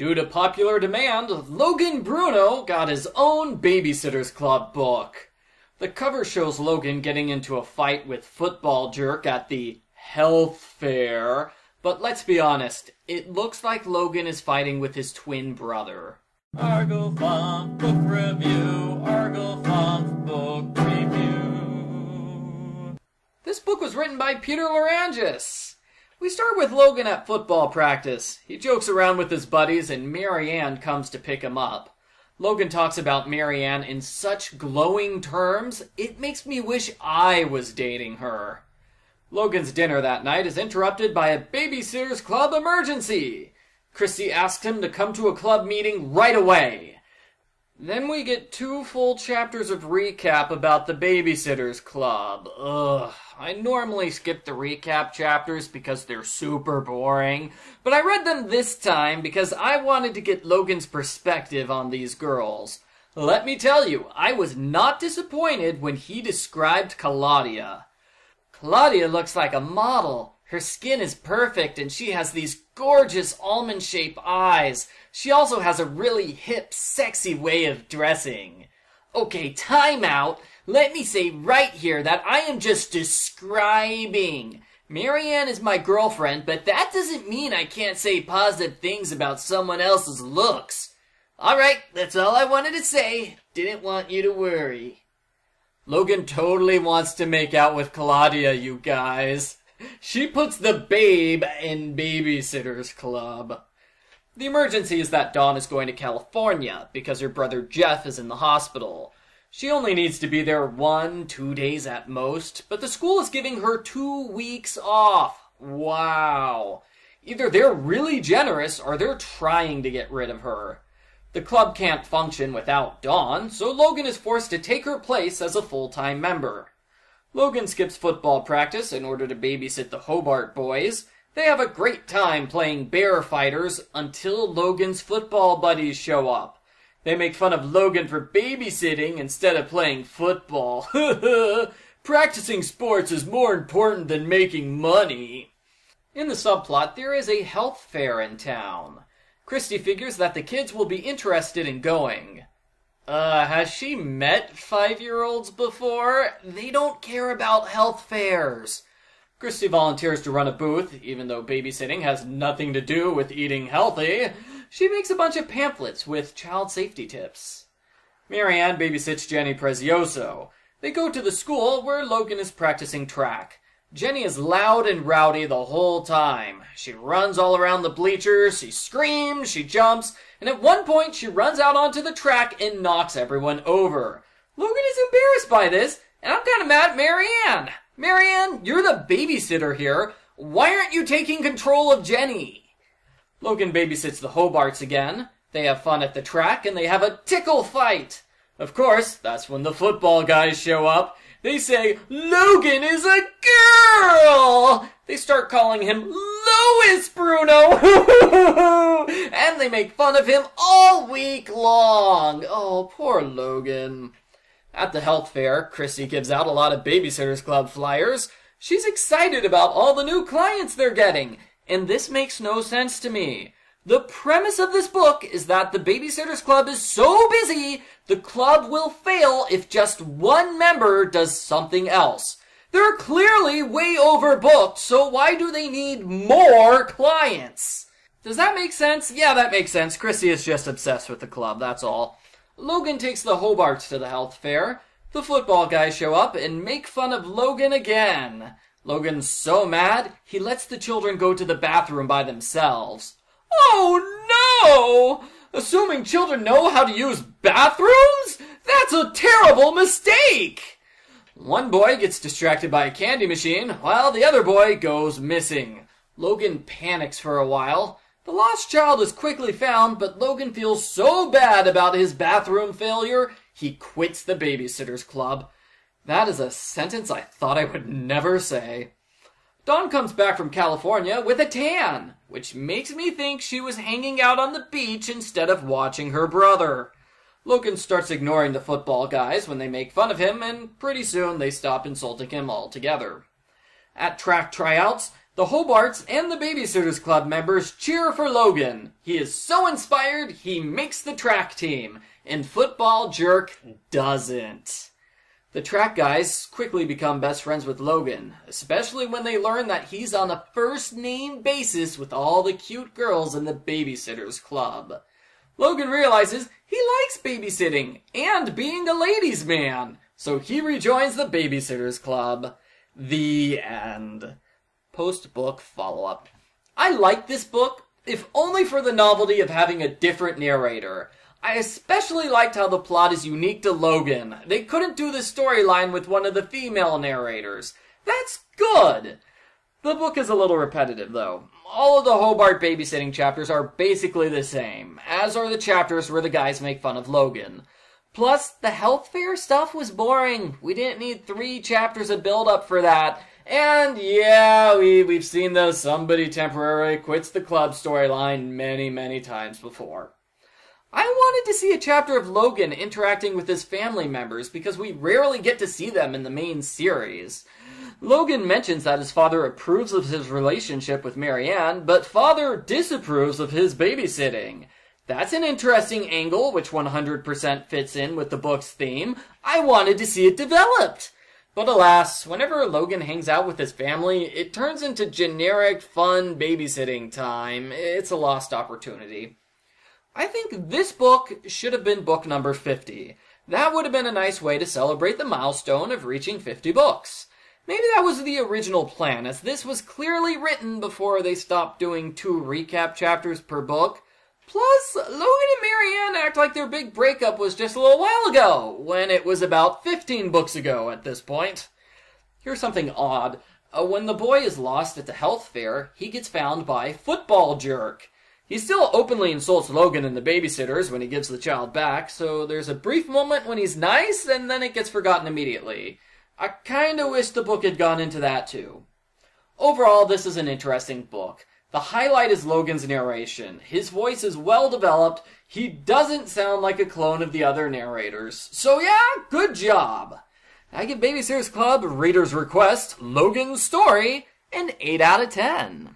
Due to popular demand, Logan Bruno got his own Baby-Sitters Club book. The cover shows Logan getting into a fight with Football Jerk at the health fair, but let's be honest, it looks like Logan is fighting with his twin brother. Arglefumph Book Review, Arglefumph Book Review. This book was written by Peter Larangis. We start with Logan at football practice. He jokes around with his buddies and Mary Anne comes to pick him up. Logan talks about Mary Anne in such glowing terms, it makes me wish I was dating her. Logan's dinner that night is interrupted by a Baby-Sitters Club emergency. Kristy asks him to come to a club meeting right away. Then we get 2 full chapters of recap about the Baby-Sitters Club. Ugh, I normally skip the recap chapters because they're super boring, but I read them this time because I wanted to get Logan's perspective on these girls. Let me tell you, I was not disappointed when he described Claudia. Claudia looks like a model. Her skin is perfect and she has these gorgeous almond-shaped eyes. She also has a really hip, sexy way of dressing. Okay, time out. Let me say right here that I am just describing. Mary Anne is my girlfriend, but that doesn't mean I can't say positive things about someone else's looks. Alright, that's all I wanted to say. Didn't want you to worry. Logan totally wants to make out with Claudia, you guys. She puts the babe in Baby-Sitters Club. The emergency is that Dawn is going to California because her brother Jeff is in the hospital. She only needs to be there 1-2 days at most, but the school is giving her 2 weeks off. Wow. Either they're really generous or they're trying to get rid of her. The club can't function without Dawn, so Logan is forced to take her place as a full-time member. Logan skips football practice in order to babysit the Hobart boys. They have a great time playing bear fighters until Logan's football buddies show up. They make fun of Logan for babysitting instead of playing football. Practicing sports is more important than making money. In the subplot, there is a health fair in town. Kristy figures that the kids will be interested in going. Has she met 5-year-olds before? They don't care about health fairs. Kristy volunteers to run a booth, even though babysitting has nothing to do with eating healthy. She makes a bunch of pamphlets with child safety tips. Mary Anne babysits Jenny Prezzioso. They go to the school where Logan is practicing track. Jenny is loud and rowdy the whole time. She runs all around the bleachers, she screams, she jumps, and at one point she runs out onto the track and knocks everyone over. Logan is embarrassed by this, and I'm kind of mad at Mary Anne. Mary Anne, you're the babysitter here. Why aren't you taking control of Jenny? Logan babysits the Hobarts again. They have fun at the track, and they have a tickle fight. Of course, that's when the football guys show up. They say, Logan is a girl! They start calling him Lois Bruno! And they make fun of him all week long! Oh, poor Logan. At the health fair, Kristy gives out a lot of Baby-Sitters Club flyers. She's excited about all the new clients they're getting. And this makes no sense to me. The premise of this book is that the Baby-Sitters Club is so busy, the club will fail if just one member does something else. They're clearly way overbooked, so why do they need more clients? Does that make sense? Yeah, that makes sense. Kristy is just obsessed with the club, that's all. Logan takes the Hobarts to the health fair. The football guys show up and make fun of Logan again. Logan's so mad, he lets the children go to the bathroom by themselves. Oh no! Assuming children know how to use bathrooms? That's a terrible mistake! One boy gets distracted by a candy machine, while the other boy goes missing. Logan panics for a while. The lost child is quickly found, but Logan feels so bad about his bathroom failure, he quits the Baby-Sitters Club. That is a sentence I thought I would never say. Dawn comes back from California with a tan, which makes me think she was hanging out on the beach instead of watching her brother. Logan starts ignoring the football guys when they make fun of him, and pretty soon they stop insulting him altogether. At track tryouts, The Hobarts and the Baby-Sitters Club members cheer for Logan. He is so inspired, he makes the track team. And Football Jerk doesn't. The track guys quickly become best friends with Logan, especially when they learn that he's on a first-name basis with all the cute girls in the Baby-Sitters Club. Logan realizes he likes babysitting and being a ladies' man, so he rejoins the Baby-Sitters Club. The end. Post-book follow-up. I like this book, if only for the novelty of having a different narrator. I especially liked how the plot is unique to Logan. They couldn't do the storyline with one of the female narrators. That's good! The book is a little repetitive, though. All of the Hobart babysitting chapters are basically the same, as are the chapters where the guys make fun of Logan. Plus, the health fair stuff was boring. We didn't need 3 chapters of build-up for that. And yeah, we've seen the somebody temporarily quits the club storyline many, many times before. I wanted to see a chapter of Logan interacting with his family members because we rarely get to see them in the main series. Logan mentions that his father approves of his relationship with Mary Anne, but father disapproves of his babysitting. That's an interesting angle, which 100% fits in with the book's theme. I wanted to see it developed. But alas, whenever Logan hangs out with his family, it turns into generic, fun babysitting time. It's a lost opportunity. I think this book should have been book number 50. That would have been a nice way to celebrate the milestone of reaching 50 books. Maybe that was the original plan, as this was clearly written before they stopped doing 2 recap chapters per book. Plus, Logan and Mary Anne act like their big breakup was just a little while ago, when it was about 15 books ago at this point. Here's something odd. When the boy is lost at the health fair, he gets found by Football Jerk. He still openly insults Logan and the babysitters when he gives the child back, so there's a brief moment when he's nice, and then it gets forgotten immediately. I kinda wish the book had gone into that, too. Overall, this is an interesting book. The highlight is Logan's narration. His voice is well developed. He doesn't sound like a clone of the other narrators. So yeah, good job. I give Baby-Sitters Club, Readers' Request, Logan's Story, an 8 out of 10.